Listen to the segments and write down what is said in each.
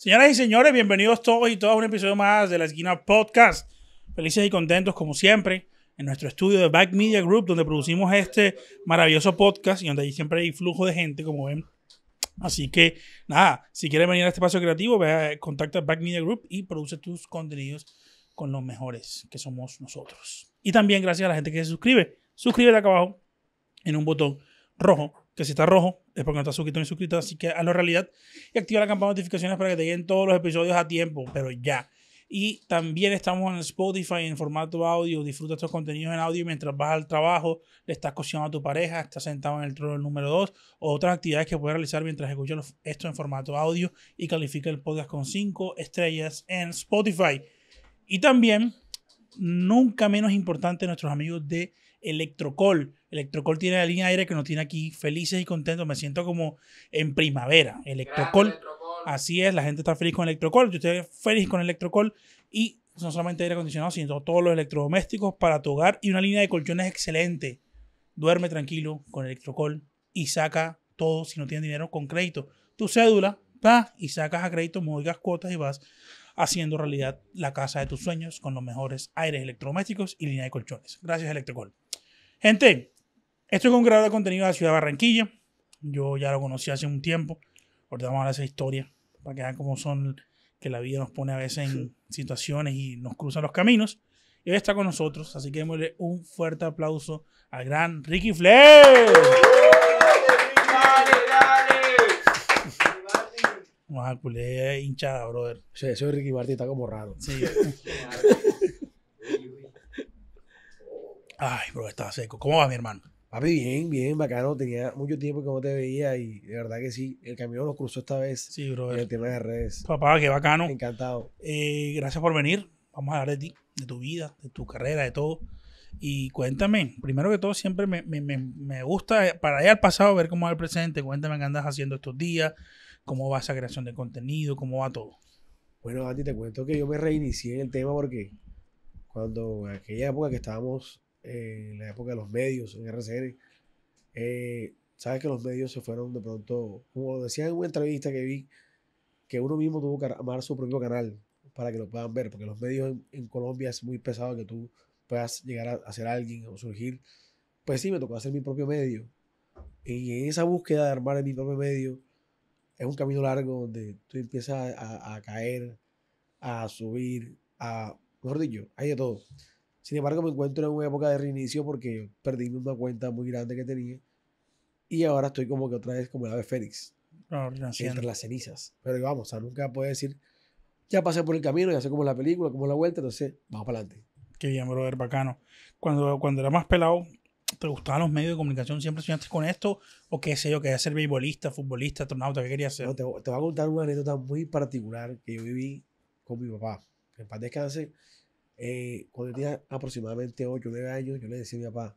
Señoras y señores, bienvenidos todos y todas a un episodio más de La Esquina Podcast. Felices y contentos, como siempre, en nuestro estudio de Back Media Group, donde producimos este maravilloso podcast y donde allí siempre hay flujo de gente, como ven. Así que, nada, si quieres venir a este espacio creativo, contacta a Back Media Group y produce tus contenidos con los mejores, que somos nosotros. Y también gracias a la gente que se suscribe. Suscríbete acá abajo en un botón rojo, que si está rojo es porque no estás suscrito ni suscrito, así que hazlo realidad y activa la campana de notificaciones para que te lleguen todos los episodios a tiempo, pero ya. Y también estamos en Spotify en formato audio. Disfruta estos contenidos en audio mientras vas al trabajo, le estás cocinando a tu pareja, estás sentado en el trono número 2 o otras actividades que puedes realizar mientras escuchas esto en formato audio, y califica el podcast con 5 estrellas en Spotify. Y también, nunca menos importante, nuestros amigos de ElectroCall. ElectroCall tiene la línea de aire que nos tiene aquí felices y contentos. Me siento como en primavera. ElectroCall. Así es, la gente está feliz con ElectroCall. Yo estoy feliz con ElectroCall. Y no solamente aire acondicionado, sino todos los electrodomésticos para tu hogar y una línea de colchones excelente. Duerme tranquilo con ElectroCall y saca todo, si no tienes dinero, con crédito. Tu cédula, vas y sacas a crédito, modificas cuotas y vas haciendo realidad la casa de tus sueños con los mejores aires electrodomésticos y línea de colchones. Gracias, ElectroCall. Gente, estoy con un creador de contenido de la ciudad de Barranquilla. Yo ya lo conocí hace un tiempo. Ahorita vamos a hablar de esa historia para que vean cómo son, que la vida nos pone a veces en situaciones y nos cruzan los caminos. Y hoy está con nosotros, así que démosle un fuerte aplauso al gran Ricky Flex. Vamos a culé hinchada, brother. Sí, soy Ricky Martí, está como raro. Sí. Ay, bro, estaba seco. ¿Cómo va, mi hermano? Papi, bien, bien, bacano. Tenía mucho tiempo que no te veía y de verdad que sí, el camino nos cruzó esta vez. Sí, bro. En el tema de redes. Papá, qué bacano. Encantado. Gracias por venir. Vamos a hablar de ti, de tu vida, de tu carrera, de todo. Y cuéntame, primero que todo, siempre me gusta para ir al pasado, ver cómo va el presente. Cuéntame qué andas haciendo estos días. ¿Cómo va esa creación de contenido? ¿Cómo va todo? Bueno, Andy, te cuento que yo me reinicié en el tema porque cuando en aquella época que estábamos en la época de los medios, en RCN, sabes que los medios se fueron de pronto, como decía en una entrevista que vi, que uno mismo tuvo que armar su propio canal para que lo puedan ver, porque los medios en Colombia es muy pesado que tú puedas llegar a ser alguien o surgir. Pues sí, me tocó hacer mi propio medio. Y en esa búsqueda de armar mi propio medio, es un camino largo donde tú empiezas a caer, a subir, mejor dicho, hay de todo. Sin embargo, me encuentro en una época de reinicio porque perdí una cuenta muy grande que tenía y ahora estoy como que otra vez como el ave fénix, entre las cenizas. Pero vamos, o sea, nunca puedes decir, ya pasé por el camino, ya sé cómo es la película, cómo es la vuelta, entonces vamos para adelante. Qué bien, brother, bacano. Cuando era más pelado, ¿te gustaban los medios de comunicación? ¿Siempre soñaste con esto? ¿O qué sé yo? ¿Querías ser beisbolista, futbolista, astronauta? ¿Qué querías ser? No, te voy a contar una anécdota muy particular que yo viví con mi papá. En paz descanse. Cuando yo tenía aproximadamente 8 o 9 años, yo le decía a mi papá,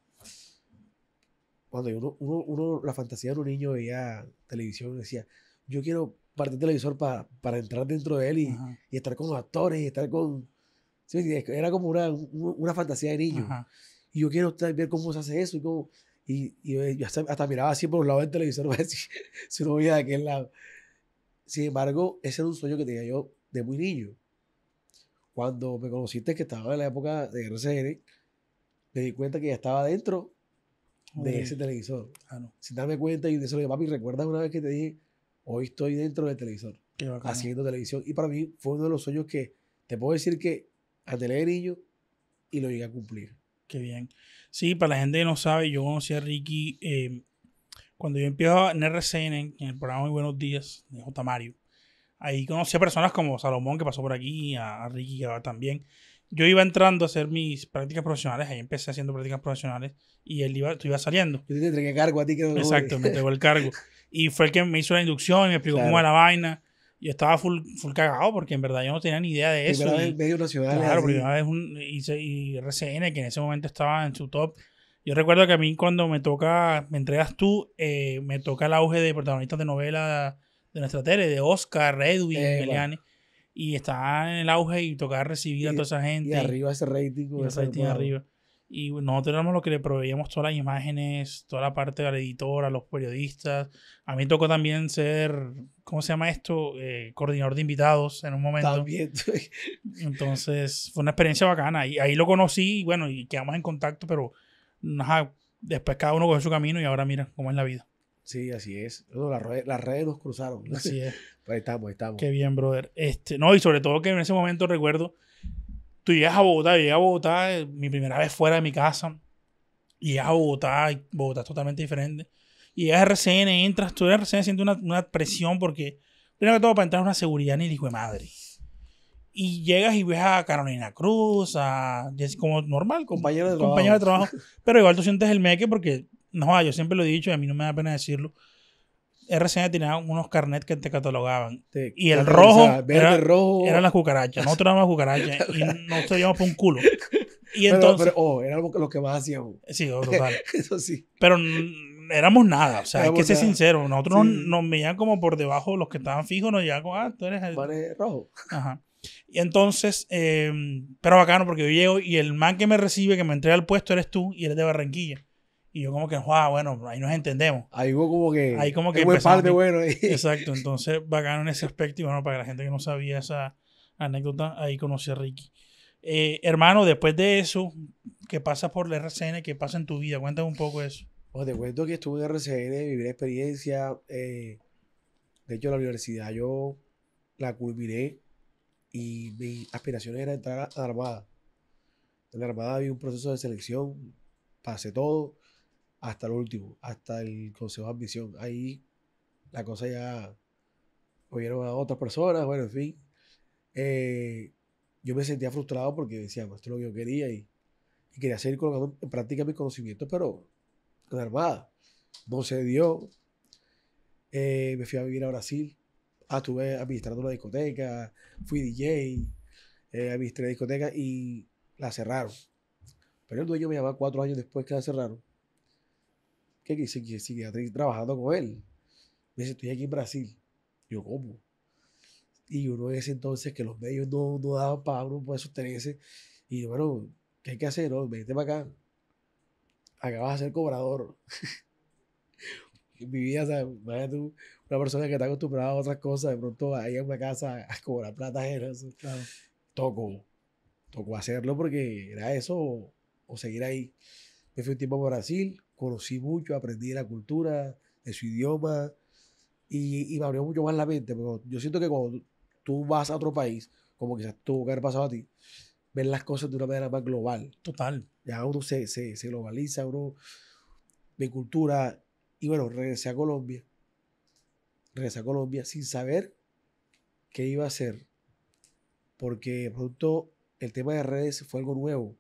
cuando la fantasía de un niño veía televisión, decía, yo quiero partir del televisor para entrar dentro de él y estar con los actores, y estar con... ¿sí? Era como una fantasía de niño. Ajá. Y yo quiero ver cómo se hace eso. Y yo hasta miraba así por los lados del televisor para ver si no veía de aquel lado. Sin embargo, ese era un sueño que tenía yo de muy niño. Cuando me conociste, que estaba en la época de RCN, me di cuenta que ya estaba dentro de ese televisor. Ah, no. Sin darme cuenta, y de eso le dije, papi, ¿recuerdas una vez que te dije, hoy estoy dentro del televisor, haciendo televisión? Y para mí fue uno de los sueños que te puedo decir que anhelé de niño y lo llegué a cumplir. Qué bien. Sí, para la gente que no sabe, yo conocí a Ricky cuando yo empezaba en RCN, en el programa Muy Buenos Días, de J. Mario. Ahí conocí a personas como Salomón, que pasó por aquí, a Ricky, que va también. Yo iba entrando a hacer mis prácticas profesionales, ahí empecé haciendo prácticas profesionales, y tú ibas saliendo. Yo te entregué cargo a ti. Que no. Exacto, me entregó el cargo. Y fue el que me hizo la inducción y me explicó cómo era la vaina. Yo estaba full cagado porque en verdad yo no tenía ni idea de eso. Primera vez en medio nacional. Claro, primera vez y RCN, que en ese momento estaba en su top. Yo recuerdo que a mí cuando me entregas tú, me toca el auge de protagonistas de novela de nuestra tele, de Oscar, Edwin, Meliani. Bueno. Y estaba en el auge y tocaba recibir a toda esa gente. Y arriba ese rating. Y ese rating arriba. y nosotros éramos los que le proveíamos todas las imágenes, toda la parte de la editora, los periodistas. A mí tocó también ser, ¿cómo se llama esto? Coordinador de invitados en un momento. También. Entonces fue una experiencia bacana. Y ahí lo conocí y bueno, y quedamos en contacto, pero ajá, después cada uno cogió su camino y ahora mira cómo es la vida. Sí, así es. Las redes nos cruzaron. Así es. Ahí estamos, ahí estamos. Qué bien, brother. No, y sobre todo que en ese momento recuerdo, tú llegas a Bogotá, yo llegué a Bogotá, mi primera vez fuera de mi casa, y llegas a Bogotá, y Bogotá es totalmente diferente. Y llegas a RCN, entras, tú en RCN sientes una presión porque, primero que todo, para entrar es una seguridad ni el hijo de madre. Y llegas y ves a Carolina Cruz, como normal, compañero de trabajo. Pero igual tú sientes el meque porque, no, yo siempre lo he dicho y a mí no me da pena decirlo. RCN tenía unos carnets que te catalogaban. Y el rojo, eran las cucarachas. Nosotros éramos cucarachas y no sabíamos por un culo. Y entonces... Pero éramos lo que más hacíamos. Sí, total. Eso sí. Pero éramos nada. O sea, hay que ser sincero. Nosotros nos veían como por debajo, los que estaban fijos nos veían como, tú eres el... Vale, rojo. Ajá. Y entonces, pero bacano porque yo llego y el man que me recibe, que me entrega al puesto, eres tú y eres de Barranquilla. Y yo como que, bueno, ahí nos entendemos. Ahí hubo como que... Ahí como que empezamos. Parte, bueno. Exacto, entonces bacano en ese aspecto. Y bueno, para la gente que no sabía esa anécdota, ahí conocí a Ricky. Hermano, después de eso, ¿qué pasa por la RCN? ¿Qué pasa en tu vida? Cuéntame un poco eso. Pues te cuento que estuve en RCN, viví la experiencia. De hecho, la universidad yo la culminé y mi aspiración era entrar a la Armada. En la Armada había un proceso de selección, pasé todo. Hasta el último, hasta el consejo de admisión. Ahí la cosa ya oyeron a otras personas, bueno, en fin. Yo me sentía frustrado porque decía, esto es lo que yo quería y quería seguir colocando en práctica mis conocimientos, pero en la Armada. No se dio. Me fui a vivir a Brasil. Estuve administrando una discoteca, fui DJ, administré discoteca y la cerraron. Pero el dueño me llamaba 4 años después que la cerraron. Que seguía trabajando con él. Me dice, estoy aquí en Brasil. Yo, ¿cómo? Y uno en ese entonces que los medios no daban para uno poder sostenerse. Y bueno, ¿qué hay que hacer? No, vete para acá. Acabas de ser cobrador. En mi vida, ¿sabes? Imagínate tú, una persona que está acostumbrada a otras cosas, de pronto ahí en una casa a cobrar plata ajena. Claro. Tocó hacerlo porque era eso o seguir ahí. Me fui un tiempo a Brasil. Conocí mucho, aprendí de la cultura, de su idioma, y me abrió mucho más la mente. Pero yo siento que cuando tú vas a otro país, como quizás tuvo que haber pasado a ti, ver las cosas de una manera más global. Total. Ya uno se globaliza, uno ve cultura. Y bueno, regresé a Colombia sin saber qué iba a hacer. Porque de pronto el tema de redes fue algo nuevo.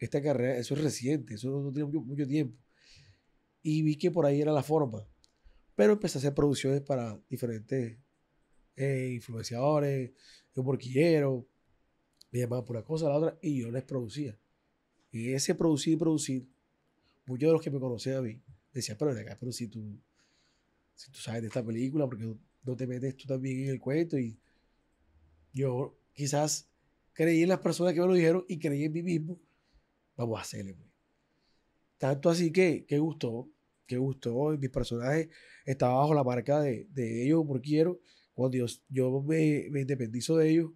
Esta carrera, eso es reciente, eso no tiene mucho tiempo. Y vi que por ahí era la forma. Pero empecé a hacer producciones para diferentes influenciadores, un porquillero, me llamaban por una cosa a la otra y yo les producía. Y ese producir y producir, muchos de los que me conocían a mí decían, pero ven acá, pero si tú sabes de esta película, porque no te metes tú también en el cuento. Y yo quizás creí en las personas que me lo dijeron y creí en mí mismo. Vamos a hacerle, pues. Tanto así que gustó. Que gustó. Mis personajes estaban bajo la marca de ellos, porque quiero. Cuando yo me independizo de ellos,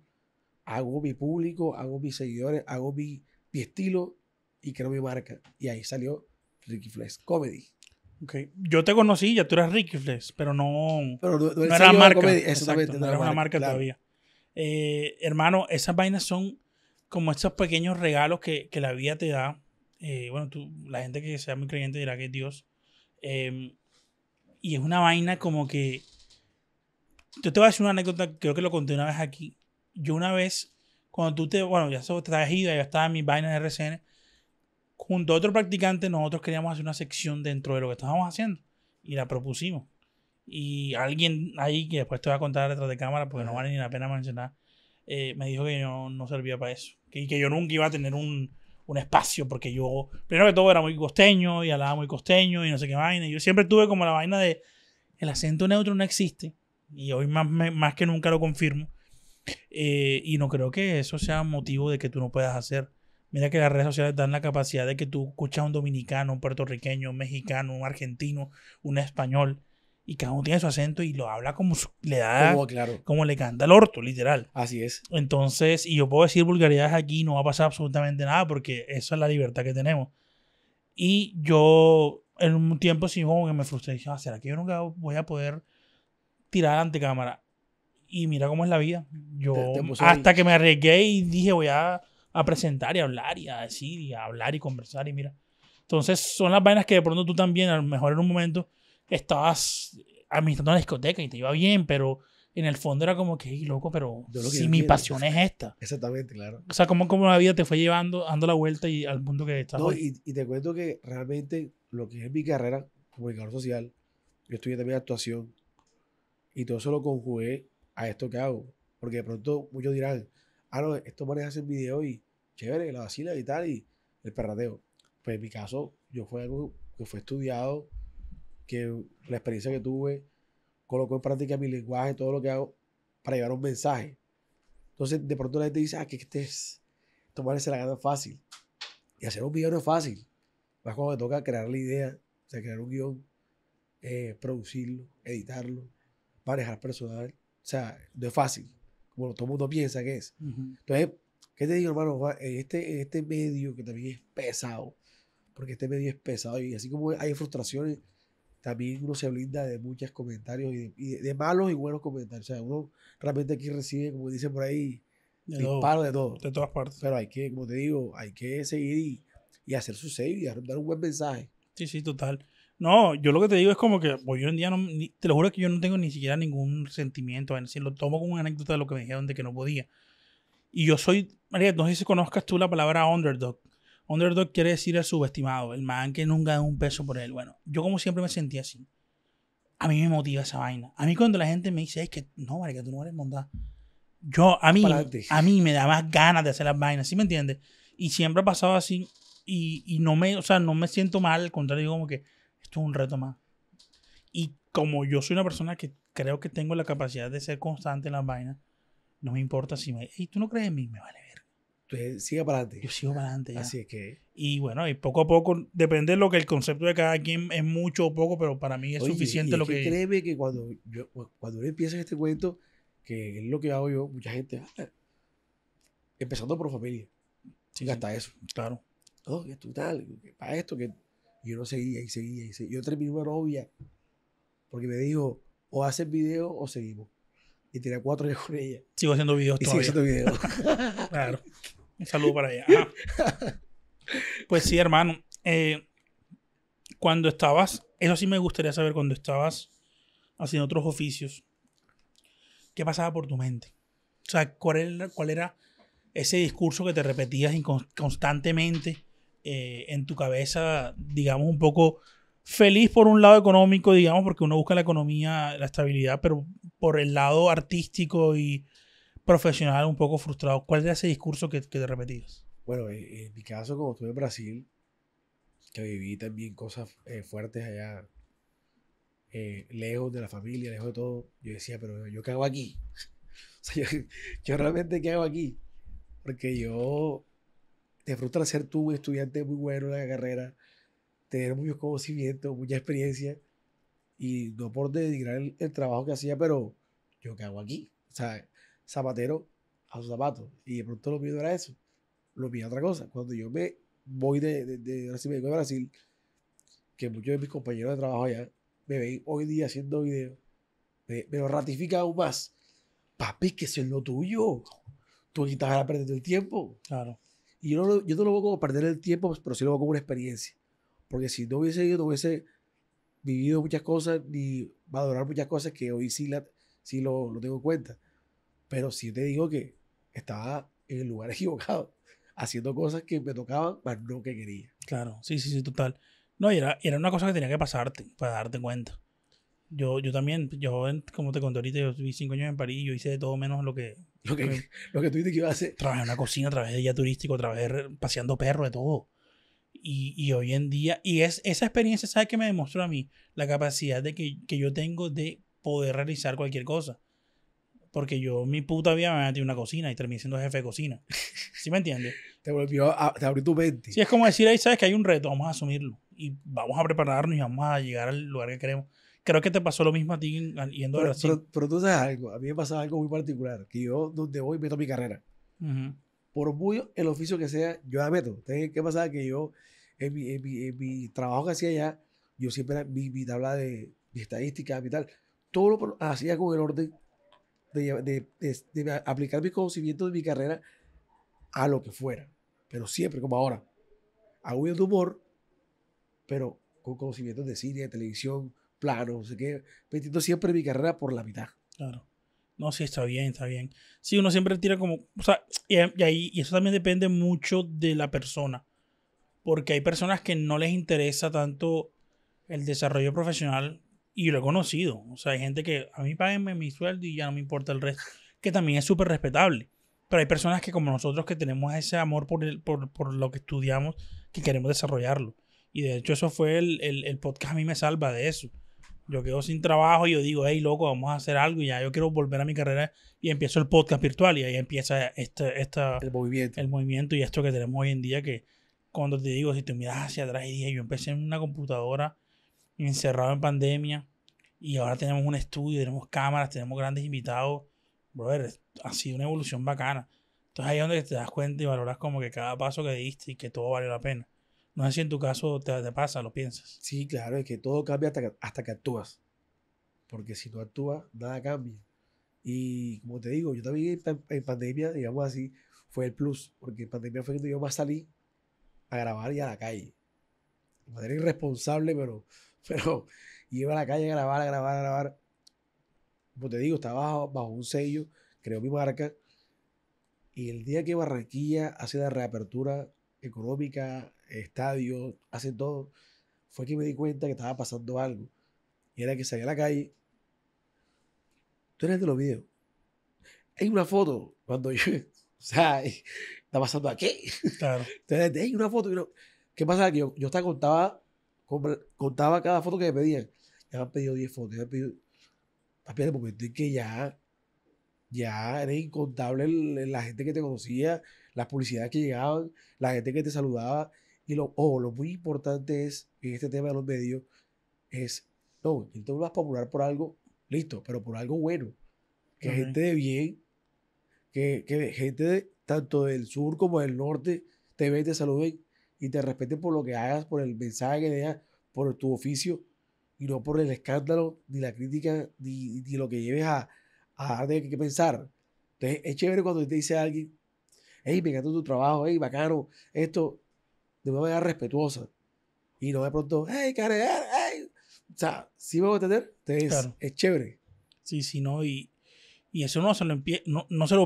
hago mi público, hago mis seguidores, hago mi estilo y creo mi marca. Y ahí salió Ricky Flex Comedy. Okay. Yo te conocí, ya tú eras Ricky Flex, pero no era marca. Exacto, no era una marca claro. Todavía. Hermano, esas vainas son como estos pequeños regalos que la vida te da. Bueno, la gente que sea muy creyente dirá que es Dios. Y es una vaina como que... Yo te voy a decir una anécdota, creo que lo conté una vez aquí. Yo una vez, cuando tú te... Bueno, ya te has ido, ya estaba en mis vainas de RCN. Junto a otro practicante, nosotros queríamos hacer una sección dentro de lo que estábamos haciendo. Y la propusimos. Y alguien ahí, que después te voy a contar detrás de cámara, porque no vale ni la pena mencionar, me dijo que yo no servía para eso. Y que yo nunca iba a tener un espacio, porque yo, primero que todo, era muy costeño y hablaba muy costeño y no sé qué vaina. Yo siempre tuve como la vaina de el acento neutro no existe y hoy más que nunca lo confirmo. Y no creo que eso sea motivo de que tú no puedas hacer. Mira que las redes sociales dan la capacidad de que tú escuchas a un dominicano, un puertorriqueño, un mexicano, un argentino, un español, y cada uno tiene su acento y lo habla como le da, claro, como le canta el orto, literal. Así es. Entonces, y yo puedo decir vulgaridades aquí, no va a pasar absolutamente nada porque eso es la libertad que tenemos. Y yo en un tiempo sí como que me frustré, dije, ¿será que yo nunca voy a poder tirar ante cámara? Y mira cómo es la vida. Yo hasta que me arriesgué y dije, voy a presentar y a hablar y a decir y a hablar y conversar y mira. Entonces son las vainas que de pronto tú también, a lo mejor en un momento estabas administrando una discoteca y te iba bien, pero en el fondo era como que, loco, pero si mi pasión es esta. Exactamente, claro. O sea, como la vida te fue llevando, dando la vuelta y al punto que estás. No, y te cuento que realmente lo que es mi carrera, comunicador social, yo estudié también actuación y todo eso lo conjugué a esto que hago. Porque de pronto muchos dirán, no, estos manes hacen video y chévere, la vacila y tal, y el perrateo. Pues en mi caso, yo fue algo que fue estudiado, que la experiencia que tuve colocó en práctica mi lenguaje, todo lo que hago para llevar un mensaje. Entonces, de pronto la gente dice, que tomarse la gana fácil. Y hacer un video no es fácil. Más cuando me toca crear la idea, o sea, crear un guión, producirlo, editarlo, manejar personal. O sea, no es fácil, como todo el mundo piensa que es. Uh-huh. Entonces, ¿qué te digo, hermano? En este medio que también es pesado, porque este medio es pesado y así como hay frustraciones, también uno se blinda de muchos comentarios y de malos y buenos comentarios. O sea, uno realmente aquí recibe, como dicen por ahí, disparos de todo. De todas partes. Pero hay que, como te digo, hay que seguir y hacer su save y dar un buen mensaje. Sí, sí, total. No, yo lo que te digo es como que hoy en día, te lo juro que yo no tengo ni siquiera ningún sentimiento. Es decir, lo tomo como una anécdota de lo que me dijeron de que no podía. Y yo soy, María, no sé si conozcas tú la palabra underdog. Underdog quiere decir el subestimado, el man que nunca da un peso por él. Bueno, yo como siempre me sentí así. A mí me motiva esa vaina. A mí cuando la gente me dice, es que no, María, tú no eres montada. A mí me da más ganas de hacer las vainas, ¿sí me entiendes? Y siempre ha pasado así y no me siento mal, al contrario, como que esto es un reto más. Y como yo soy una persona que creo que tengo la capacidad de ser constante en las vainas, no me importa si me... ¿Y tú no crees en mí? Me vale ver. Entonces, sigue para adelante. Yo sigo para adelante. Ya. Así es que... Y bueno, y poco a poco, depende de lo que el concepto de cada quien es mucho o poco, pero para mí es suficiente lo que... Créeme que cuando yo empiezo este cuento, que es lo que hago yo, mucha gente... Empezando por familia. Sí, sí, hasta eso. Claro. No, que tú tal, que para esto, que... Yo no seguía. Yo terminé una novia porque me dijo, o haces video o seguimos. Y tenía 4 años con ella. Sigo haciendo videos todavía. Sigo haciendo videos. Claro. Un saludo para ella. Ajá. Pues sí, hermano. Cuando estabas, eso sí me gustaría saber, cuando estabas haciendo otros oficios, ¿qué pasaba por tu mente? O sea, ¿cuál era ese discurso que te repetías constantemente en tu cabeza, digamos, un poco... Feliz por un lado económico, digamos, porque uno busca la economía, la estabilidad, pero por el lado artístico y profesional un poco frustrado. ¿Cuál era ese discurso que te repetías? Bueno, en mi caso, como estuve en Brasil, que viví también cosas fuertes allá, lejos de la familia, lejos de todo, yo decía, pero ¿yo qué hago aquí? O sea, yo realmente ¿qué hago aquí? Porque te frustra ser tú un estudiante muy bueno en la carrera, tener muchos conocimientos, mucha experiencia, y no por denigrar el trabajo que hacía, pero yo qué hago aquí. O sea, zapatero a sus zapatos. Y de pronto lo mío era eso. Lo mío era otra cosa. Cuando yo me voy de Brasil, me vengo de Brasil, que muchos de mis compañeros de trabajo allá me ven hoy día haciendo videos, me lo ratifica aún más. Papi, que eso es lo tuyo. Tú aquí estás perdiendo el tiempo. Claro. Y yo no lo veo como perder el tiempo, pero sí lo veo como una experiencia. Porque si no hubiese ido, no hubiese vivido muchas cosas, ni valorado muchas cosas que hoy sí lo tengo en cuenta. Pero sí te digo que estaba en el lugar equivocado, haciendo cosas que me tocaban, pero no que quería. Claro, sí, total. No, y era una cosa que tenía que pasarte para darte cuenta. Yo también, como te conté ahorita, yo viví 5 años en París, yo hice de todo menos lo que tú dijiste que iba a hacer. Trabajé en una cocina, trabajé de guía turístico, trabajé paseando perros, de todo. Y hoy en día, esa experiencia, ¿sabes qué me demostró a mí? La capacidad de que yo tengo de poder realizar cualquier cosa. Porque yo, mi puta vida, me metí en una cocina y terminé siendo jefe de cocina. ¿Sí me entiendes? te abrió tu mente. Sí, es como decir, ahí sabes que hay un reto, vamos a asumirlo y vamos a prepararnos y vamos a llegar al lugar que queremos. Creo que te pasó lo mismo a ti yendo a Brasil. Pero tú sabes algo, a mí me pasaba algo muy particular, que yo donde voy meto mi carrera. Uh-huh. Por muy el oficio que sea, yo la meto. Entonces, ¿qué pasaba? Que yo, en mi trabajo que hacía allá, yo siempre era mi tabla de mi estadística, mi tal, todo lo hacía con el orden de aplicar mis conocimientos de mi carrera a lo que fuera. Pero siempre, como ahora, hago el humor, pero con conocimientos de cine, de televisión, plano, no sé qué, metiendo siempre mi carrera por la mitad. Claro. No, sí, está bien, está bien. Sí, uno siempre tira como... O sea, y eso también depende mucho de la persona. Porque hay personas que no les interesa tanto el desarrollo profesional y lo he conocido. O sea, hay gente que a mí páguenme mi sueldo y ya no me importa el resto. Que también es súper respetable. Pero hay personas que como nosotros que tenemos ese amor por lo que estudiamos, que queremos desarrollarlo. Y de hecho eso fue el podcast a mí me salva de eso. Yo quedo sin trabajo y yo digo, hey, loco, vamos a hacer algo y ya yo quiero volver a mi carrera y empiezo el podcast virtual y ahí empieza el movimiento y esto que tenemos hoy en día que cuando te digo, si te miras hacia atrás y dije, yo empecé en una computadora encerrado en pandemia y ahora tenemos un estudio, tenemos cámaras, tenemos grandes invitados. Brother, ha sido una evolución bacana. Entonces ahí es donde te das cuenta y valoras como que cada paso que diste y que todo valió la pena. No sé si en tu caso te pasa, lo piensas. Sí, claro, es que todo cambia hasta que actúas. Porque si no actúas, nada cambia. Y como te digo, yo también en pandemia, digamos así, fue el plus. Porque en pandemia fue cuando yo más salí a grabar y a la calle. De manera irresponsable, pero iba a la calle a grabar. Como te digo, estaba bajo un sello, creó mi marca. Y el día que Barranquilla hace la reapertura económica, estadios, hacen todo, fue que me di cuenta que estaba pasando algo. Y era que salía a la calle. Tú eres de los videos. Hay una foto cuando yo, o sea, está pasando aquí. Claro. Entonces, hay una foto. ¿Qué pasa? Que yo hasta contaba cada foto que me pedían. Ya me han pedido 10 fotos. Ya me han pedido. Papi, en el momento en que ya era incontable la gente que te conocía, las publicidades que llegaban, la gente que te saludaba. Y lo muy importante es, en este tema de los medios, es, no, tú te vas a popular por algo, listo, pero por algo bueno. Que uh-huh. Gente de bien, que gente tanto del sur como del norte te ven, te saluden y te respeten por lo que hagas, por el mensaje que dejas, por tu oficio, y no por el escándalo, ni la crítica, ni lo que lleves a dar de qué pensar. Entonces, es chévere cuando te dice a alguien, hey, me encanta tu trabajo, hey, bacano, esto... de una manera respetuosa y no de pronto, ¡hey, cargar! ¡Hey! O sea, ¿sí me voy a entender? Entonces, claro. Es chévere. Sí, sí, no, y eso no se lo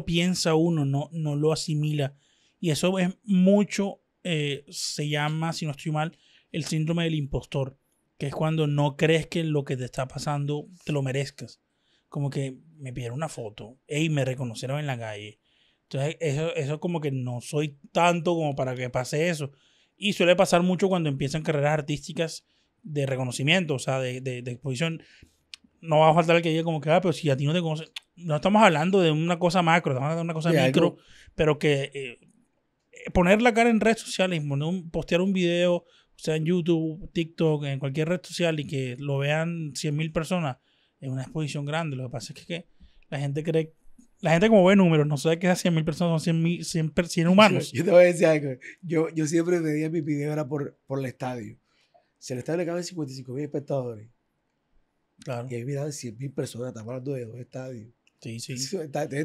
piensa uno, no lo asimila. Y eso es mucho, se llama, si no estoy mal, el síndrome del impostor, que es cuando no crees que lo que te está pasando te lo merezcas. Como que me pidieron una foto, ¡hey! Me reconocieron en la calle. Entonces, eso como que no soy tanto como para que pase eso. Y suele pasar mucho cuando empiezan carreras artísticas de reconocimiento, o sea, de exposición. No va a faltar el que diga como que, pero si a ti no te conoces. No estamos hablando de una cosa macro, estamos hablando de una cosa micro, algo. Pero que poner la cara en redes sociales, postear un video, o sea, en YouTube, TikTok, en cualquier red social y que lo vean 100.000 personas, es una exposición grande. Lo que pasa es que la gente cree... La gente como ve números, no sabe que esas 100.000 personas son 100 humanos. Yo te voy a decir algo. Yo siempre medía mi video era por el estadio. Si al estadio le caben 55.000 espectadores, claro. Y ahí miraban 100.000 personas, estamos hablando de 2 estadios. Sí, sí.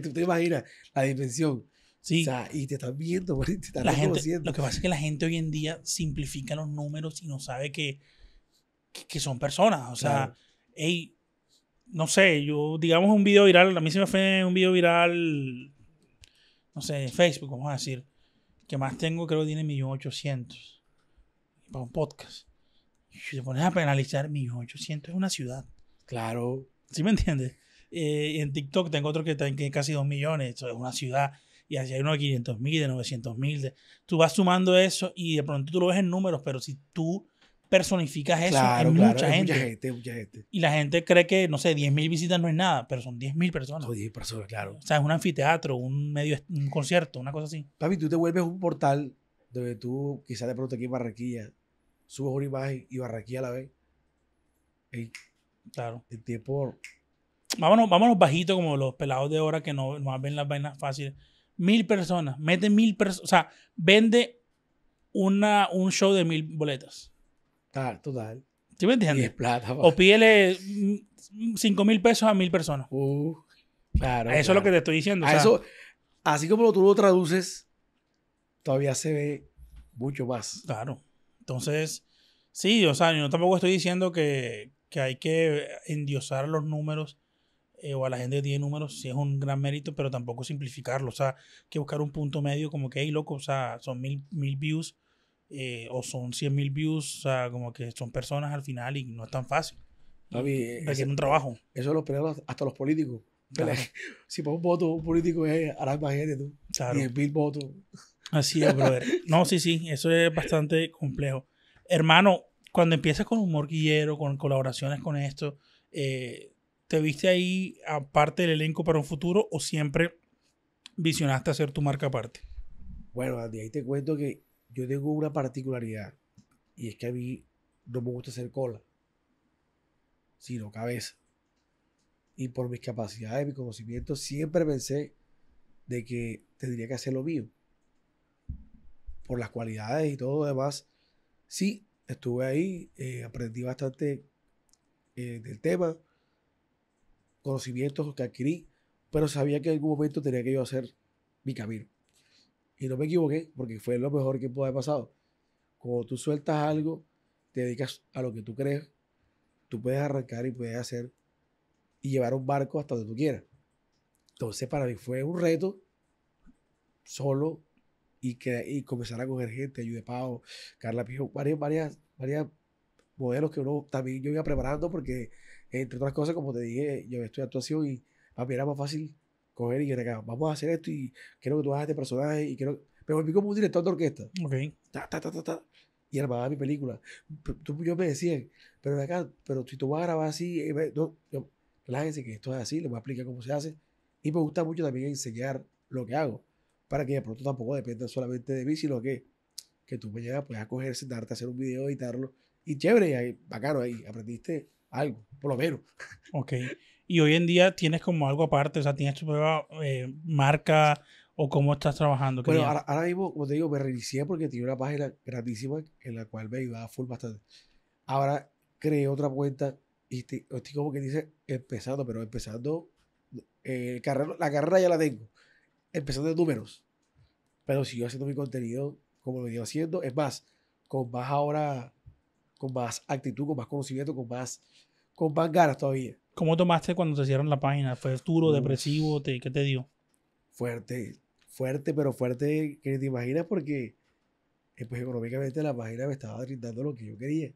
¿Tú te imaginas la dimensión? Sí. O sea, y te están viendo, te están reconociendo. Lo que pasa es que la gente hoy en día simplifica los números y no sabe que son personas. O sea, claro. Hey... No sé, yo, digamos un video viral, a mí se me fue un video viral, no sé, en Facebook, vamos a decir, que más tengo, creo que tiene 1.800.000 para un podcast. Y si te pones a penalizar, 1.800.000 es una ciudad. Claro. ¿Sí me entiendes? En TikTok tengo otro que tiene casi 2 millones, eso es una ciudad, y así hay uno de 500.000, de 900.000. Tú vas sumando eso y de pronto tú lo ves en números, pero si tú personificas eso en mucha gente. Y la gente cree que, no sé, 10.000 visitas no es nada, pero son 10.000 personas. Son 10.000 personas, claro. O sea, es un anfiteatro, un concierto, una cosa así. Papi, tú te vuelves un portal donde tú, quizás de pronto aquí en Barranquilla, subes una imagen y Barranquilla la ves. Ey, claro. El tiempo... Vámonos bajito como los pelados de ahora que no ven las vainas fáciles. 1.000 personas, mete 1.000 personas, o sea, vende un show de 1.000 boletas. Total. ¿Sí me entiendes? Y es plata. O pídele 5.000 pesos a 1.000 personas. Claro. Eso es lo que te estoy diciendo. O sea, eso, así como tú lo traduces, todavía se ve mucho más. Claro. Entonces, sí, o sea, yo tampoco estoy diciendo que hay que endiosar los números o a la gente que tiene números, sí es un gran mérito, pero tampoco simplificarlo. O sea, hay que buscar un punto medio como que, hey, loco, o sea, son 1.000 views. O son 100.000 views, o sea, como que son personas al final y no es tan fácil. Requiere un trabajo. Eso lo pelean hasta los políticos. Claro. Si por un voto un político es a la misma gente, tú. Claro. 10.000 votos. Así es, brother. No, sí, eso es bastante complejo. Hermano, cuando empiezas con humor guillero, con colaboraciones con esto, ¿te viste ahí aparte del elenco para un futuro o siempre visionaste hacer tu marca aparte? Bueno, Andy, ahí te cuento que yo tengo una particularidad y es que a mí no me gusta hacer cola, sino cabeza. Y por mis capacidades, mis conocimientos, siempre pensé de que tendría que hacer lo mío. Por las cualidades y todo lo demás, sí, estuve ahí, aprendí bastante del tema, conocimientos que adquirí, pero sabía que en algún momento tenía que yo hacer mi camino. Y no me equivoqué, porque fue lo mejor que pudo haber pasado. Cuando tú sueltas algo, te dedicas a lo que tú crees, tú puedes arrancar y puedes hacer y llevar un barco hasta donde tú quieras. Entonces, para mí fue un reto solo y comenzar a coger gente, Ayude Pau, Carla Pijo, varias modelos que uno también yo iba preparando porque, entre otras cosas, como te dije, yo estudié actuación y para mí era más fácil coger y acá, vamos a hacer esto y quiero que tú hagas este personaje y quiero... Me volví como un director de orquesta. Ok. Y armaba mi película. Yo me decía, pero acá, pero si tú vas a grabar así, no, relájense que esto es así, les voy a explicar cómo se hace. Y me gusta mucho también enseñar lo que hago, para que de pronto tampoco dependa solamente de mí, sino que tú mañana puedas coger, sentarte, hacer un video, editarlo. Y chévere, ahí, bacano ahí, aprendiste algo, por lo menos. Ok. Y hoy en día tienes como algo aparte, o sea, tienes tu nueva marca o cómo estás trabajando. Bueno, ahora mismo, como te digo, me reinicié porque tenía una página grandísima en la cual me ayudaba full bastante. Ahora creé otra cuenta y estoy como que dice empezando, pero empezando, la carrera ya la tengo, empezando de números. Pero sigo haciendo mi contenido como lo venía haciendo, es más, con más ahora, con más actitud, con más conocimiento, con más ganas todavía. ¿Cómo tomaste cuando te cierran la página? ¿Fue duro, depresivo? ¿Qué te dio? Fuerte, pero fuerte que te imaginas porque pues, económicamente la página me estaba brindando lo que yo quería.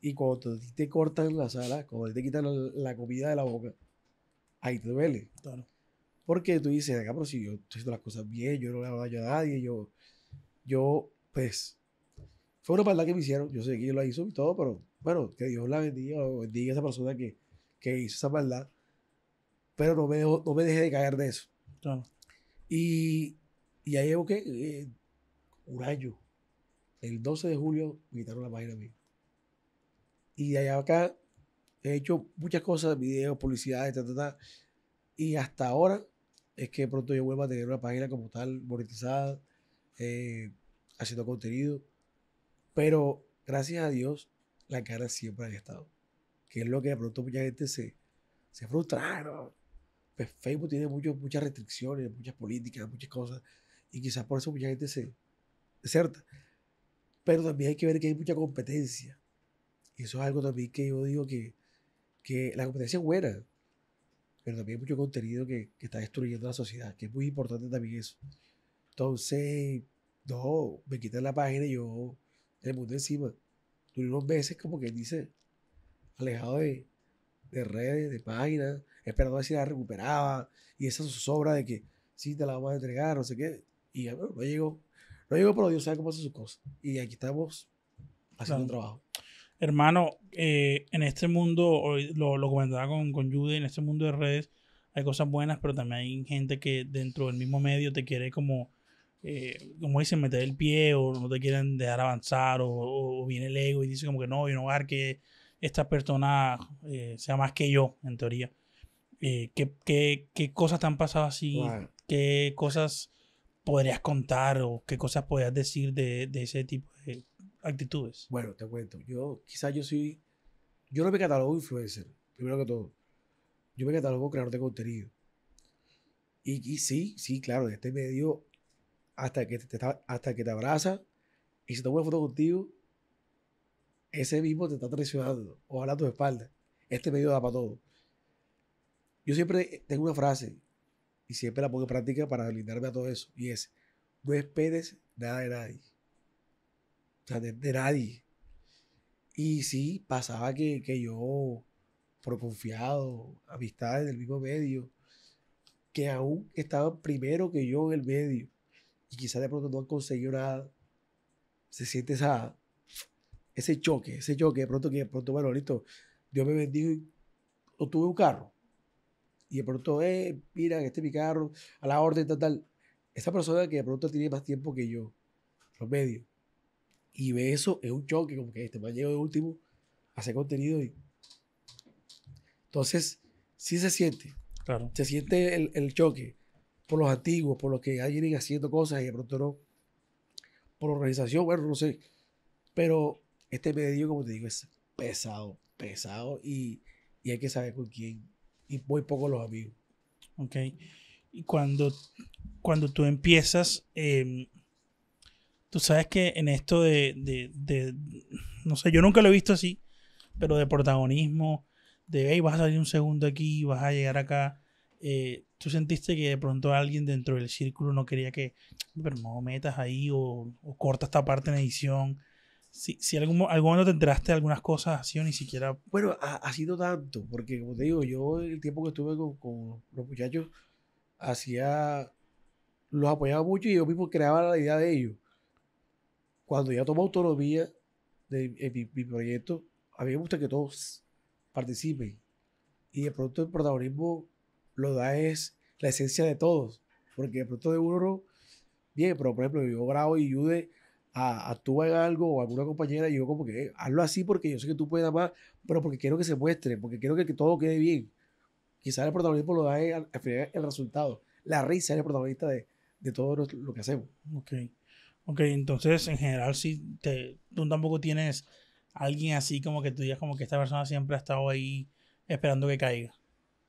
Y cuando te cortan la sala, cuando te quitan la comida de la boca, ahí te duele. Claro. Porque tú dices, acá, pero si yo estoy haciendo las cosas bien, yo no le hago daño a nadie, pues, fue una maldad que me hicieron, yo sé que yo la hizo y todo, pero bueno, que Dios la bendiga, o bendiga a esa persona que hizo esa maldad, pero no me dejé de caer de eso. Claro. Y ahí llevo un año. El 12 de julio me quitaron la página mía. Y de allá acá he hecho muchas cosas, videos, publicidades, y hasta ahora es que pronto yo vuelvo a tener una página como tal, monetizada, haciendo contenido, pero gracias a Dios la cara siempre ha estado. Que es lo que de pronto mucha gente se frustra. ¿No? Pues Facebook tiene muchas restricciones, muchas políticas, muchas cosas. Y quizás por eso mucha gente se deserta. Pero también hay que ver que hay mucha competencia. Y eso es algo también que yo digo que la competencia es buena. Pero también hay mucho contenido que está destruyendo la sociedad. Que es muy importante también eso. Entonces, no, me quitan la página y yo le puse encima. Duré unos meses como que dice... alejado de redes, de páginas, esperando a ver si la recuperaba, y esa zozobra de que sí, te la vamos a entregar, no sé qué, y bueno, no llegó, pero Dios sabe cómo hace sus cosas, y aquí estamos haciendo un trabajo. Hermano, en este mundo, hoy lo comentaba con Judy, en este mundo de redes hay cosas buenas, pero también hay gente que dentro del mismo medio te quiere como dicen, meter el pie, o no te quieren dejar avanzar, o viene el ego y dice como que no, yo no voy a dar que esta persona sea más que yo, en teoría. ¿Qué cosas te han pasado así? Wow. ¿Qué cosas podrías contar o qué cosas podrías decir de ese tipo de actitudes? Bueno, te cuento. Yo no me catalogo influencer, primero que todo. Yo me catalogo creador de contenido. Y sí, claro, en este medio, hasta que te abraza y se toma una foto contigo, ese mismo te está traicionando. Ojalá a tu espalda. Este medio da para todo. Yo siempre tengo una frase y siempre la pongo en práctica para blindarme a todo eso. Y es, no esperes nada de nadie. O sea, de nadie. Y sí, pasaba que yo, por confiado, amistades del mismo medio, que aún estaban primero que yo en el medio. Y quizás de pronto no han conseguido nada. Se siente ese choque. De pronto, bueno, listo, Dios me bendijo y obtuve un carro. Y de pronto, mira, este es mi carro, a la orden, tal. Esa persona que de pronto tiene más tiempo que yo, los medios, y ve eso, es un choque, como que este me llego de último a hacer contenido. Y... entonces, sí se siente. Claro. Se siente el choque por los antiguos, por los que ya vienen haciendo cosas y de pronto no. Por organización, bueno, no sé. Pero este medio, como te digo, es pesado y hay que saber con quién. Y muy pocos los amigos. Ok. Y cuando tú empiezas, tú sabes que en esto de no sé, yo nunca lo he visto así, pero de protagonismo, de, hey, vas a salir un segundo aquí, vas a llegar acá. Tú sentiste que de pronto alguien dentro del círculo no quería que, pero no metas ahí o corta esta parte en edición. Si algún momento te enteraste de algunas cosas así o ni siquiera... Bueno, ha sido tanto, porque como te digo, yo el tiempo que estuve con los muchachos, los apoyaba mucho y yo mismo creaba la idea de ellos. Cuando ya tomé autonomía de mi proyecto, a mí me gusta que todos participen. Y de pronto el protagonismo lo da es la esencia de todos, porque de pronto de uno, bien, pero por ejemplo, yo grabo y ayude... actúa en algo o alguna compañera y yo como que hazlo así porque yo sé que tú puedes dar más, pero porque quiero que se muestre, porque quiero que todo quede bien. Quizás el protagonismo lo da al final el resultado, la risa es el protagonista de todo lo que hacemos. Ok, entonces en general si tú tampoco tienes alguien así como que tú digas como que esta persona siempre ha estado ahí esperando que caiga.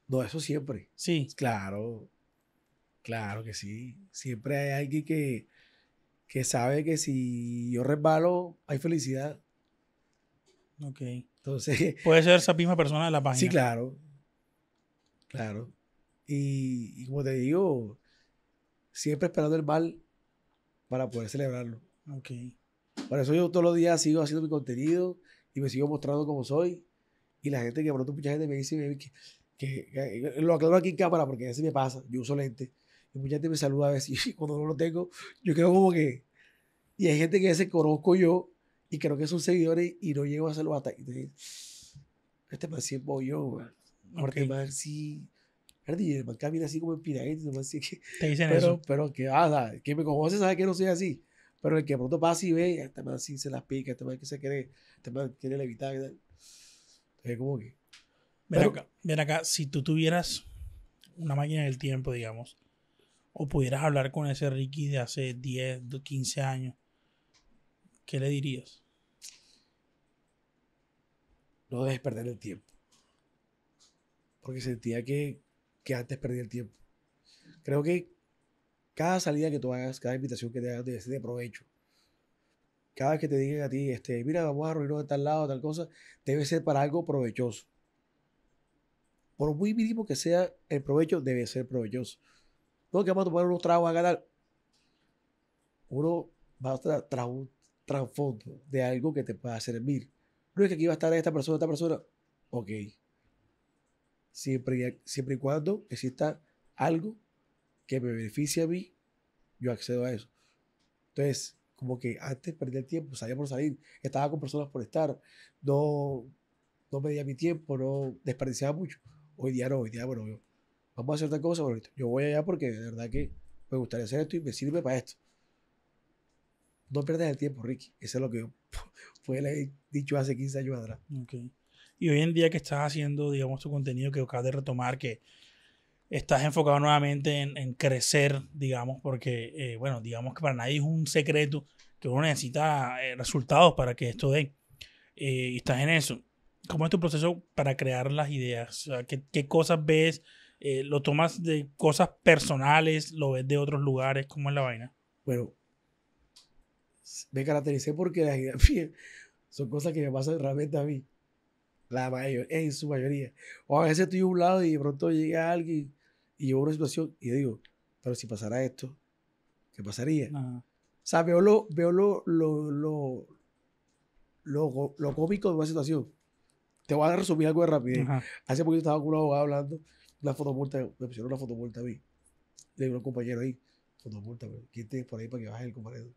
No, eso siempre. Sí. Claro que sí. Siempre hay alguien que sabe que si yo resbalo, hay felicidad. Ok. Entonces... puede ser esa misma persona de la página. Sí, claro. Y como te digo, siempre esperando el mal para poder celebrarlo. Ok. Por eso yo todos los días sigo haciendo mi contenido y me sigo mostrando como soy. Y la gente que pronto mucha gente me dice que lo aclaro aquí en cámara porque a veces me pasa. Yo uso lentes. Y mucha gente me saluda a veces y cuando no lo tengo, yo quedo como que... Y hay gente que a veces conozco yo y creo que son seguidores y no llego a hacerlo hasta... Entonces, este man sí es bollo, porque el man sí... El man camina así como en piraguete, te dicen eso. Pero que ah, que me conoce sabe que no soy así. Pero el que pronto pasa y ve, este man sí se las pica, este man que se cree, este man quiere levitar y tal. Entonces como que... Ven acá, si tú tuvieras una máquina del tiempo, digamos... o pudieras hablar con ese Ricky de hace 10, 15 años, ¿qué le dirías? No dejes perder el tiempo. Porque sentía que antes perdí el tiempo. Creo que cada salida que tú hagas, cada invitación que te hagas debe ser de provecho. Cada vez que te digan a ti, mira, vamos a reunirnos de tal lado, tal cosa, debe ser para algo provechoso. Por muy mínimo que sea el provecho, debe ser provechoso. No, que vamos a tomar unos tragos a ganar. Uno va a traer un trasfondo de algo que te pueda servir. No es que aquí va a estar esta persona. Ok. Siempre y cuando exista algo que me beneficie a mí, yo accedo a eso. Entonces, como que antes perdía el tiempo, salía por salir, estaba con personas por estar, no medía mi tiempo, no desperdiciaba mucho. Hoy día no, hoy día, bueno, yo, vamos a hacer tal cosa, bueno, yo voy allá porque de verdad que me gustaría hacer esto y me sirve para esto. No pierdas el tiempo, Ricky. Eso es lo que yo he dicho hace 15 años atrás. Okay. Y hoy en día que estás haciendo, digamos, tu contenido que acabas de retomar, que estás enfocado nuevamente en crecer, digamos, porque, bueno, digamos que para nadie es un secreto que uno necesita resultados para que esto dé. Y estás en eso. ¿Cómo es tu proceso para crear las ideas? O sea, ¿qué cosas ves? ¿Lo tomas de cosas personales? ¿Lo ves de otros lugares? ¿Cómo es la vaina? Bueno, me caractericé porque las ideas son cosas que me pasan realmente a mí. En su mayoría. O a veces estoy a un lado y de pronto llega alguien y yo veo una situación y digo, pero si pasara esto, ¿qué pasaría? Ajá. O sea, veo lo cómico de una situación. Te voy a resumir algo de rapidez. Ajá. Hace poquito estaba con un abogado hablando, una fotomulta, me pusieron una fotomulta a mí. Le digo a un compañero ahí, fotomulta, ¿quién te por ahí para que bajes el compañero?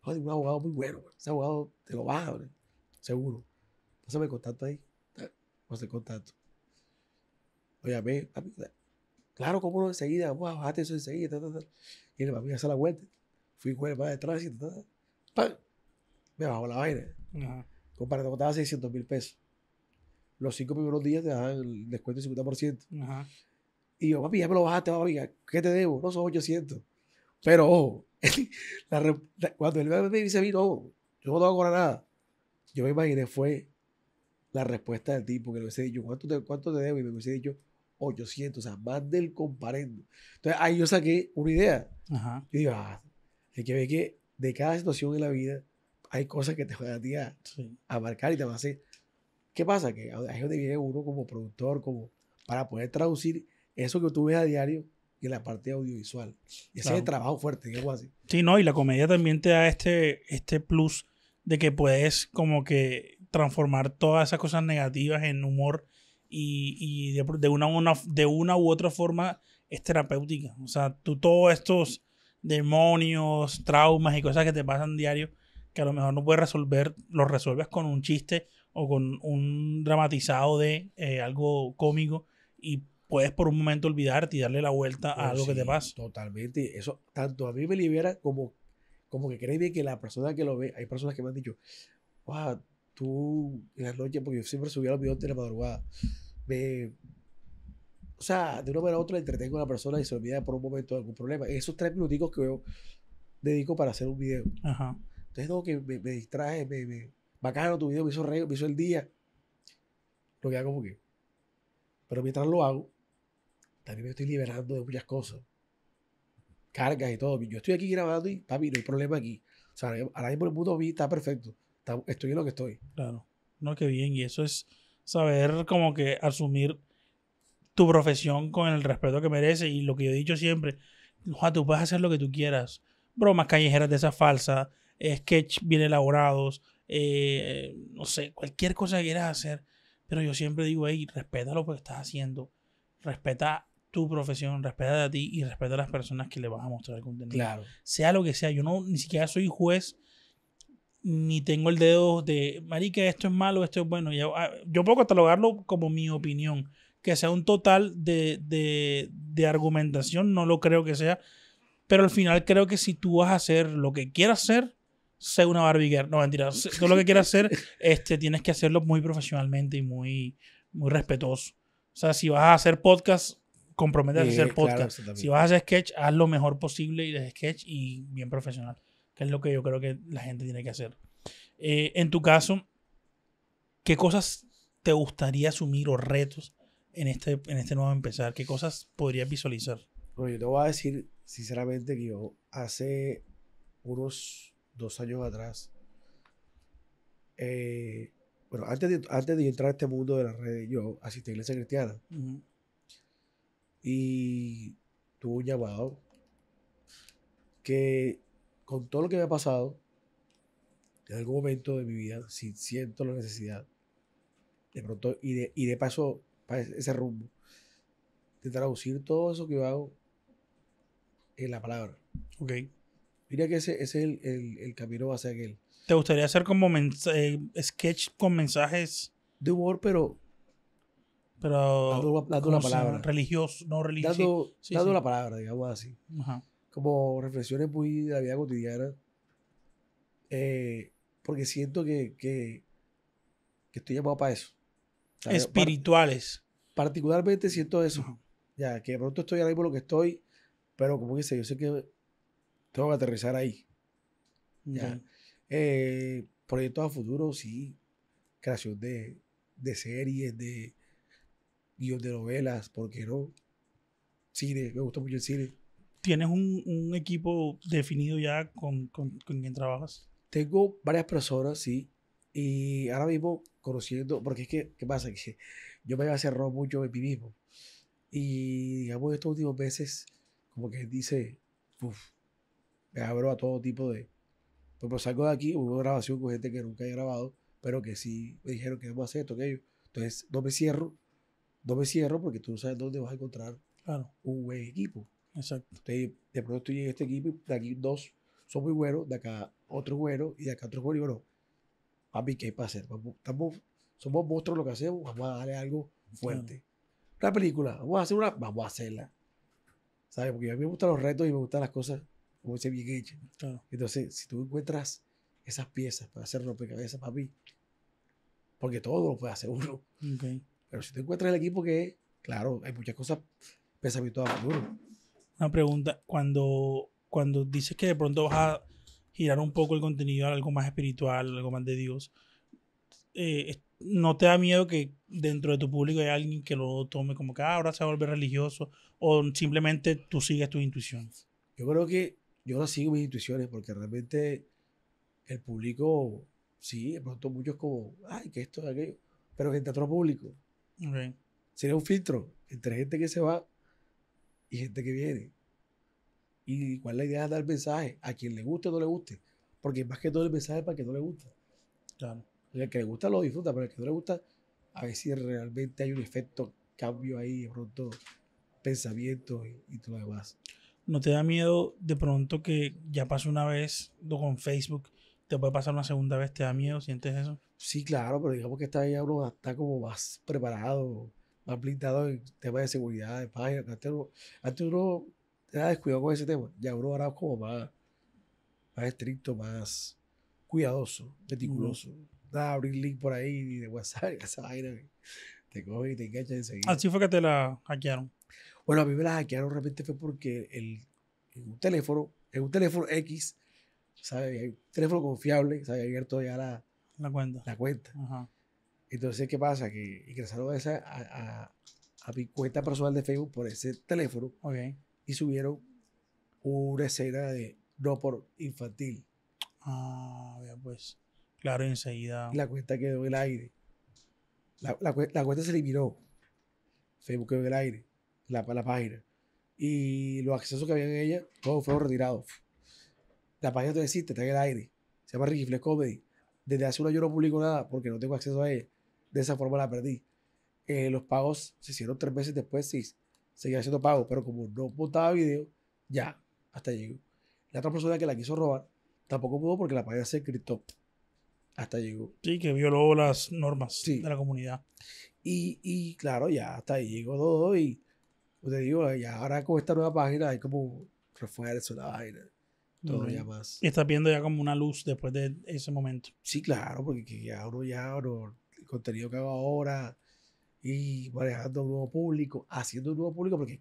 Joder, un abogado muy bueno, bro. Ese abogado te lo baja, bro. Seguro. Pásame el contacto ahí. Vamos a hacer contacto. Lo llamé. Claro, cómo no, enseguida. Vamos a bajarte eso enseguida. Y el papi hace la vuelta. Fui con el padre de tránsito. Me bajó la vaina. Comparado, costaba 600 mil pesos. Los 5 primeros días te bajan el descuento del 50%. Ajá. Y yo, papi, ya me lo bajaste, papi. ¿Qué te debo? No son 800. Pero, ojo, cuando él me dice a mí, no, yo no te voy a cobrar nada. Yo me imaginé, fue la respuesta del tipo que le hubiese dicho, ¿cuánto te debo? Y me hubiese dicho 800, o sea, más del comparendo. Entonces ahí yo saqué una idea. Ajá. Y digo, hay que ver que de cada situación en la vida hay cosas que te van a, a marcar y te van a hacer. ¿Qué pasa? Que ahí es donde viene uno como productor, como para poder traducir eso que tú ves a diario en la parte audiovisual. Y ese es el trabajo fuerte, digamos así. Sí, no, y la comedia también te da este plus de que puedes como que transformar todas esas cosas negativas en humor y de una u otra forma es terapéutica. O sea, tú todos estos demonios, traumas y cosas que te pasan diario que a lo mejor no puedes resolver, los resuelves con un chiste o con un dramatizado de algo cómico y puedes por un momento olvidarte y darle la vuelta a algo que te pasa. Totalmente. Eso tanto a mí me libera como que créeme que la persona que lo ve, hay personas que me han dicho, wow, tú en las noches, porque yo siempre subía los videos de la madrugada, o sea, de una manera u otra entretengo a la persona y se olvida por un momento de algún problema. Esos 3 minuticos que yo dedico para hacer un video. Ajá. Entonces, no, que me distraje, bacano tu video, me hizo reír, me hizo el día. Lo que hago como que. Pero mientras lo hago, también me estoy liberando de muchas cosas. Cargas y todo. Yo estoy aquí grabando y, papi, no hay problema aquí. O sea, ahora mismo el mundo vi está perfecto. Estoy en lo que estoy. Claro. No, qué bien. Y eso es saber como que asumir tu profesión con el respeto que merece. Y lo que yo he dicho siempre, tú puedes hacer lo que tú quieras. Bromas callejeras de esas falsas, sketch bien elaborados, no sé, cualquier cosa que quieras hacer. Pero yo siempre digo, hey, respeta lo que estás haciendo. Respeta tu profesión, respeta a ti y respeta a las personas que le vas a mostrar el contenido. Claro. Sea lo que sea. Yo no, ni siquiera soy juez ni tengo el dedo de marica, esto es malo, esto es bueno. Yo puedo catalogarlo como mi opinión. Que sea un total de argumentación, no lo creo que sea. Pero al final creo que si tú vas a hacer lo que quieras hacer, sé una Barbie Girl. No, mentira. Todo lo que quieras hacer, tienes que hacerlo muy profesionalmente y muy, muy respetuoso. O sea, si vas a hacer podcast, comprométete a hacer podcast. Claro, si vas a hacer sketch, haz lo mejor posible y de sketch y bien profesional. Que es lo que yo creo que la gente tiene que hacer. En tu caso, ¿qué cosas te gustaría asumir o retos en este nuevo empezar? ¿Qué cosas podrías visualizar? Bueno, yo te voy a decir sinceramente que yo hace unos 2 años atrás, bueno, antes de entrar a este mundo de las redes, yo asistí a iglesia cristiana. Uh-huh. Y tuve un llamado que, con todo lo que me ha pasado, en algún momento de mi vida, si siento la necesidad, de pronto iré paso para ese rumbo, de traducir todo eso que yo hago en la palabra. Ok. Diría que ese es el camino hacia aquel. ¿Te gustaría hacer como sketch con mensajes? De humor, pero dando la palabra. Religioso, no religioso. Dando la palabra, digamos así. Ajá. Como reflexiones muy de la vida cotidiana. Porque siento que estoy llamado para eso. ¿Sabes? Espirituales. Particularmente siento eso. Ajá. Ya, que de pronto estoy ahora mismo lo que estoy, pero como que sé, yo sé que tengo que aterrizar ahí. Ya. Sí. Proyectos a futuro, sí. Creación de series, de guión de novelas, ¿por qué no? Cine, me gusta mucho el cine. ¿Tienes un equipo definido ya con quien trabajas? Tengo varias personas, sí. Y ahora mismo conociendo, porque es que, ¿qué pasa? Que yo me había cerrado mucho en mí mismo. Y digamos, estos últimos meses, como que dice, me abro a todo tipo de... Pues salgo de aquí, hubo una grabación con gente que nunca he grabado, pero que sí me dijeron que debo hacer esto, aquello. Entonces, no me cierro porque tú no sabes dónde vas a encontrar un buen equipo. Exacto. Entonces, de pronto estoy en este equipo y de aquí dos son muy buenos, de acá otro bueno y de acá otro bueno. Y bueno, papi, ¿qué hay para hacer? Somos monstruos lo que hacemos, vamos a darle algo fuerte. Claro. Una película, vamos a hacerla. ¿Sabes? Porque a mí me gustan los retos y me gustan las cosas como ese bien hecho. Claro. Entonces, si tú encuentras esas piezas para hacer rompecabezas, papi, porque todo lo puede hacer uno. Okay. Pero si tú encuentras el equipo que, claro, hay muchas cosas, pensamientos a futuro. Una pregunta, cuando dices que de pronto vas a girar un poco el contenido a algo más espiritual, algo más de Dios, ¿no te da miedo que dentro de tu público hay alguien que lo tome como que ahora se va a volver religioso o simplemente tú sigues tus intuiciones? Yo creo que yo no sigo mis intuiciones porque realmente el público, sí, de pronto muchos como, ay, que esto, aquello, pero gente a otro público. Okay. Sería un filtro entre gente que se va y gente que viene. Y cuál es la idea de dar mensaje a quien le guste o no le guste, porque más que todo el mensaje es para el que no le gusta. Claro. El que le gusta lo disfruta, pero el que no le gusta, a ver si realmente hay un efecto, cambio ahí, de pronto, pensamientos y todo lo demás. ¿No te da miedo de pronto que ya pasó una vez con Facebook, te puede pasar una segunda vez? ¿Te da miedo? ¿Sientes eso? Sí, claro, pero digamos que esta vez ya uno está como más preparado, más blindado en temas de seguridad, de páginas. Antes uno era descuidado con ese tema. Ya uno ahora es como más estricto, más cuidadoso, meticuloso. Nada, abrir link por ahí ni de WhatsApp, esa vaina te coge y te engancha enseguida. Así fue que te la hackearon. Bueno, a mí me la hackearon realmente fue porque en un teléfono X, ¿sabes? Hay un teléfono confiable, ¿sabes? Abierto ya la cuenta. Ajá. Entonces, ¿qué pasa? Que ingresaron a mi cuenta personal de Facebook por ese teléfono. Okay. Y subieron una escena de no por infantil. Ah, ya pues. Claro, enseguida. La cuenta quedó en el aire. La cuenta se eliminó. Facebook quedó en el aire. La página. Y los accesos que había en ella, todos fueron retirados. La página todavía existe, está en el aire. Se llama Ricky Flex Comedy. Desde hace un año no publico nada porque no tengo acceso a ella. De esa forma la perdí. Los pagos se hicieron 3 meses después, sí. Seguía haciendo pagos, pero como no montaba video, ya, hasta llegó. La otra persona que la quiso robar, tampoco pudo porque la página se encriptó. Hasta llegó. Sí, que violó las normas de la comunidad. Y claro, ya hasta ahí llegó todo. Y te digo, ya ahora con esta nueva página hay como refuerzo la vaina. Todo ya más. Y estás viendo ya como una luz después de ese momento. Sí, claro, porque ya uno, el contenido que hago ahora y manejando un nuevo público, haciendo un nuevo público, porque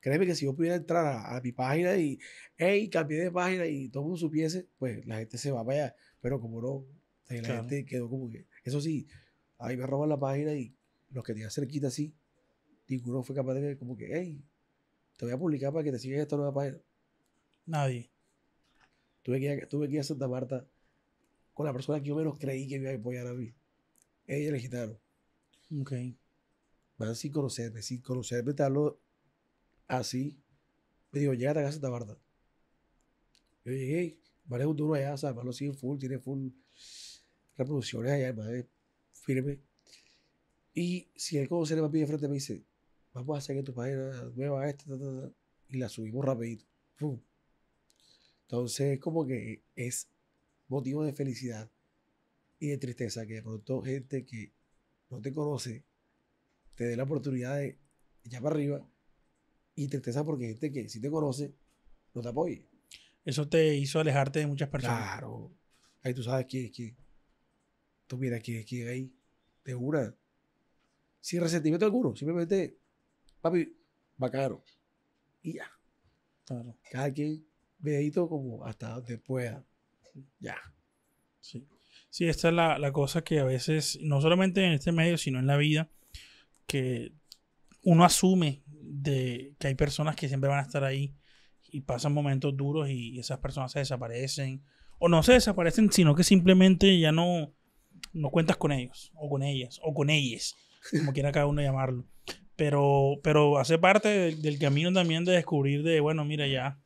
créeme que si yo pudiera entrar a mi página y, hey, cambié de página y todo el mundo supiese, pues la gente se va para allá. Pero como no, la gente quedó como que... Eso sí, a mí me roban la página y los que tenían cerquita así, ninguno fue capaz de ver como que, hey, te voy a publicar para que te sigas esta nueva página. Nadie. Tuve que ir a Santa Marta con la persona que yo menos creí que me iba a apoyar a mí. Ella le quitaron. Ok. Van sin conocerme, te hablo así. Me dijo, llegate acá a Santa Marta. Yo llegué, vale un duro allá, ¿sabes? Lo siguen full, tiene full reproducciones allá, hermano, firme. Y si él conocerme papi de frente me dice, vamos a hacer que tu página nueva esta, y la subimos rapidito. ¡Pum! Entonces, como que es motivo de felicidad y de tristeza que de pronto gente que no te conoce te dé la oportunidad de echar para arriba, y tristeza porque gente que sí te conoce no te apoye. Eso te hizo alejarte de muchas personas. Claro. Ahí tú sabes quién es quién. Tú miras quién es quién ahí. Te jura. Sin resentimiento alguno. Simplemente, papi, bacano. Y ya. Claro. Cada quien medito como hasta donde pueda. Ya. Sí. Sí, esta es la cosa que a veces, no solamente en este medio, sino en la vida, que uno asume de que hay personas que siempre van a estar ahí y pasan momentos duros y esas personas se desaparecen. O no se desaparecen, sino que simplemente ya no cuentas con ellos, o con ellas, o con ellas, como quiera cada uno llamarlo. Pero hace parte del camino también de descubrir de, bueno, mira, ya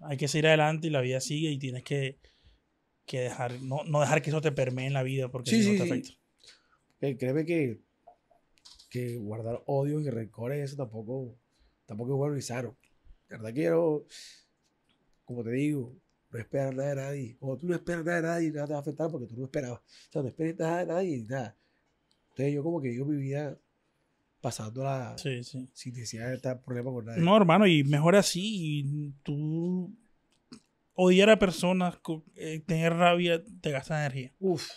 hay que seguir adelante y la vida sigue y tienes que dejar, no dejar que eso te permee en la vida porque sí, te afecta. Créeme que guardar odios y rencores, eso tampoco es bueno y sano. La verdad que yo, como te digo, no esperas nada de nadie. O tú no esperas nada de nadie, nada te va a afectar porque tú no esperabas. O sea, no esperas nada de nadie y nada. Entonces yo como que vivo mi vida pasándola sin necesidad de estar problema con nadie. No, hermano, y mejor así. Y tú odiar a personas, tener rabia, te gasta energía. Uf.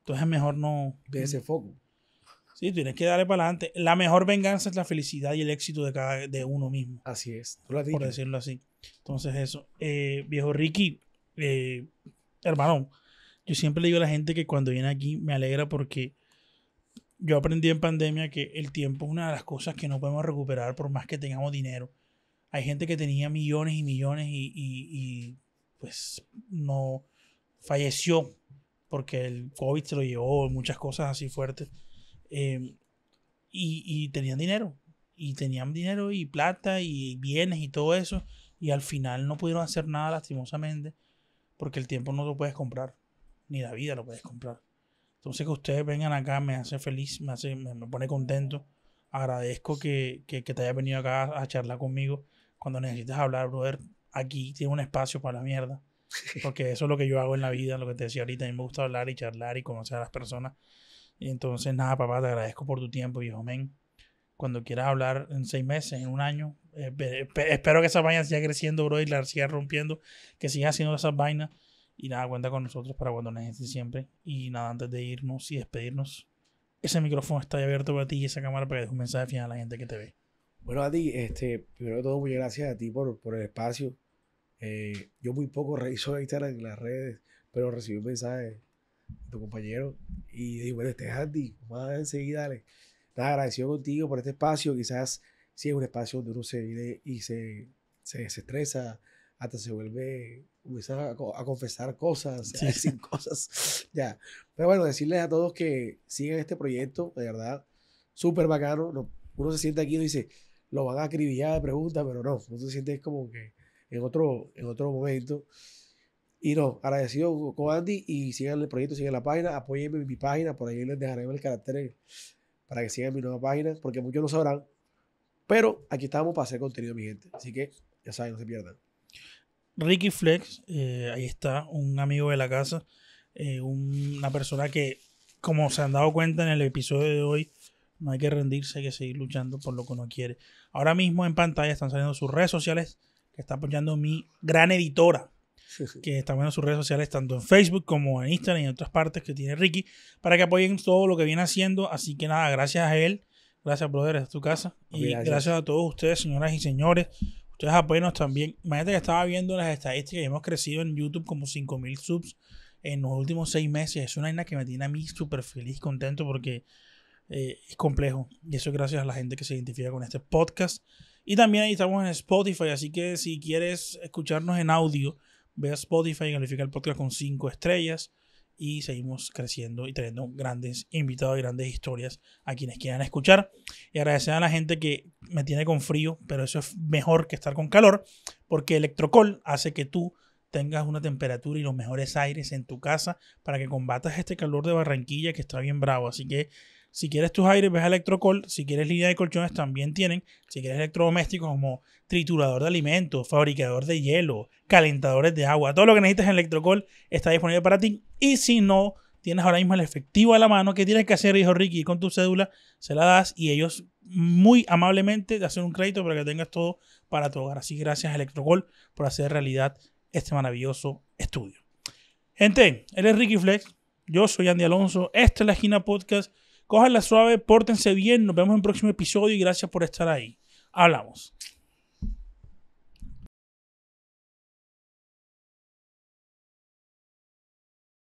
Entonces mejor no... De ese foco. Sí, tienes que darle para adelante. La mejor venganza es la felicidad y el éxito de uno mismo. Así es. Por decirlo así. Entonces eso. Viejo Ricky, hermano, yo siempre le digo a la gente que cuando viene aquí me alegra porque yo aprendí en pandemia que el tiempo es una de las cosas que no podemos recuperar por más que tengamos dinero. Hay gente que tenía millones y millones y pues no falleció porque el COVID se lo llevó, muchas cosas así fuertes. Y tenían dinero. Y tenían dinero y plata y bienes y todo eso. Y al final no pudieron hacer nada lastimosamente porque el tiempo no lo puedes comprar. Ni la vida lo puedes comprar. Entonces que ustedes vengan acá me hace feliz, me pone contento. Agradezco que te hayas venido acá a charlar conmigo. Cuando necesitas hablar, brother, aquí tienes un espacio para la mierda. Porque eso es lo que yo hago en la vida, lo que te decía ahorita. A mí me gusta hablar y charlar y conocer a las personas. Entonces, nada, papá, te agradezco por tu tiempo, viejo men. Cuando quieras hablar en 6 meses, en un año, espero que esa vaina siga creciendo, bro, y la siga rompiendo, que siga haciendo esas vainas. Y nada, cuenta con nosotros para cuando necesites siempre. Y nada, antes de irnos y despedirnos, ese micrófono está abierto para ti y esa cámara para que dejes un mensaje final a la gente que te ve. Bueno, a ti, primero que todo, muchas gracias a ti por el espacio. Yo muy poco reviso Instagram en las redes, pero recibí un mensaje tu compañero, y digo, bueno, este es Andy, más enseguida, dale. Nada, agradecido contigo por este espacio, quizás sí es un espacio donde uno se viene y se desestresa, hasta se vuelve, a confesar cosas, sí, a decir cosas, ya. Pero bueno, decirles a todos que sigan este proyecto, de verdad, súper bacano, uno se siente aquí y uno dice, lo van a acribillar de preguntas, pero no, uno se siente como que en otro momento. Y no, agradecido con Andy y sigan el proyecto, sigan la página, apóyenme en mi página, por ahí les dejaré el carácter para que sigan mi nueva página, porque muchos no sabrán, pero aquí estamos para hacer contenido, mi gente, así que ya saben, no se pierdan. Ricky Flex, ahí está, un amigo de la casa, una persona que, como se han dado cuenta en el episodio de hoy, no hay que rendirse, hay que seguir luchando por lo que uno quiere. Ahora mismo en pantalla están saliendo sus redes sociales, que está apoyando mi gran editora, que están viendo sus redes sociales tanto en Facebook como en Instagram y en otras partes que tiene Ricky para que apoyen todo lo que viene haciendo. Así que nada, gracias a él, gracias brother, es tu casa, y gracias a todos ustedes, señoras y señores, ustedes apoyenos también. Imagínate que estaba viendo las estadísticas y hemos crecido en YouTube como 5.000 subs en los últimos 6 meses. Es una vaina que me tiene a mí súper feliz, contento, porque es complejo, y eso es gracias a la gente que se identifica con este podcast. Y también ahí estamos en Spotify, así que si quieres escucharnos en audio, ve a Spotify y califica el podcast con 5 estrellas, y seguimos creciendo y trayendo grandes invitados y grandes historias a quienes quieran escuchar. Y agradecer a la gente que me tiene con frío, pero eso es mejor que estar con calor, porque ElectroCol hace que tú tengas una temperatura y los mejores aires en tu casa para que combatas este calor de Barranquilla que está bien bravo. Así que Si quieres tus aires, ves a ElectroCall. Si quieres línea de colchones, también tienen. Si quieres electrodomésticos como triturador de alimentos, fabricador de hielo, calentadores de agua, todo lo que necesitas en ElectroCall está disponible para ti. Y si no tienes ahora mismo el efectivo a la mano, ¿qué tienes que hacer? Dijo Ricky, con tu cédula se la das y ellos muy amablemente te hacen un crédito para que tengas todo para tu hogar. Así que gracias a ElectroCall por hacer realidad este maravilloso estudio. Gente, él es Ricky Flex, yo soy Andy Alonso, esta es La Esquina Podcast. Cójanla suave, pórtense bien, nos vemos en el próximo episodio y gracias por estar ahí. Hablamos.